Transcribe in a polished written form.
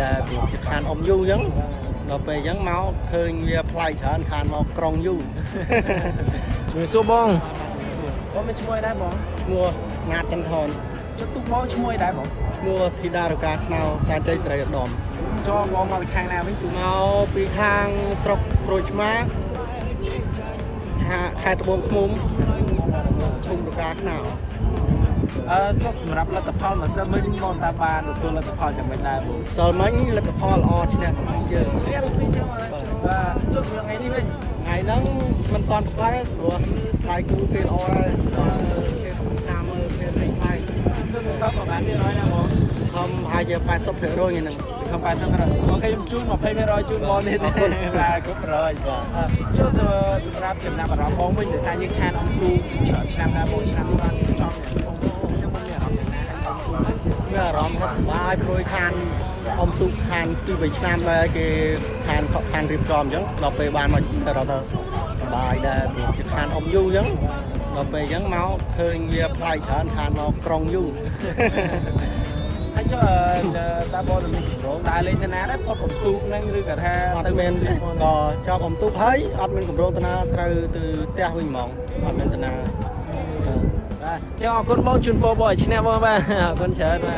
ได้คานอมยู่ยังเราไปยังเมาเคยเวียพลายฉันคานมากรองยู่ช่วยสู้บ้องก็ไม่ช่วยได้บ้องมัวงาจันทร์จะตุกบ้องช่วยได้บ้องมัวที่ดาราการเมาสารใจใส่ดอมจอมองมาทางแนวไม่ถูกเมาปีทางสกปรกมากหาใครตะบงมุมทุ่มรักหนาวก็สำหรับรัตพลมาเซอร์ไม่มีมอนตาบานตัวรัตพลจากเวียดนามสอนมันรัตพลออที่เนี่ยเยอะเรียกพี่เจ้าอะไรว่าจุดยังไงนี่เว้ยไงนั้นมันตอนคล้ายหรือคล้ายกูเป็นอออะไรตอนเป็นตามเป็นอะไรคล้ายก็สำหรับประมาณนี้น้อยนะผมทำอาจจะไปสับเพื่อด้วยอย่างนึงทำไปสักหน่อยโอเคจุนมาไปไม่รอจุนบอลนี่นะมาก็รอจ้ะช่วงสำหรับจำนำเราบ้องไม่จะใช้ยังแค่น้องดูจำนำโบจำนำบ้านจอมเนี่ยเมื่อร้องก็สบายโปรยทานอมตุกทานที่ไปชนะมาเกี่ยทานขอบทานริบจอมยังเราไปบ้านมาแต่เราสบายได้ทานอมยู่ยังเราไปยังเมาเคยเวียพลายฉันทานมากรองยู่ให้เจ้าตาบอดมีโรตายเลยชนะได้พออมตุกนั่งรื้อกระทะตะเมนก็ชอบอมตุกให้อัดเป็นกับโรตนาตรือตือเตะวิ่งมองอัดเป็นตนาเจ้าคนบ้องชุนโปบ่อยชนะบ้างบ้างคนเชิญมา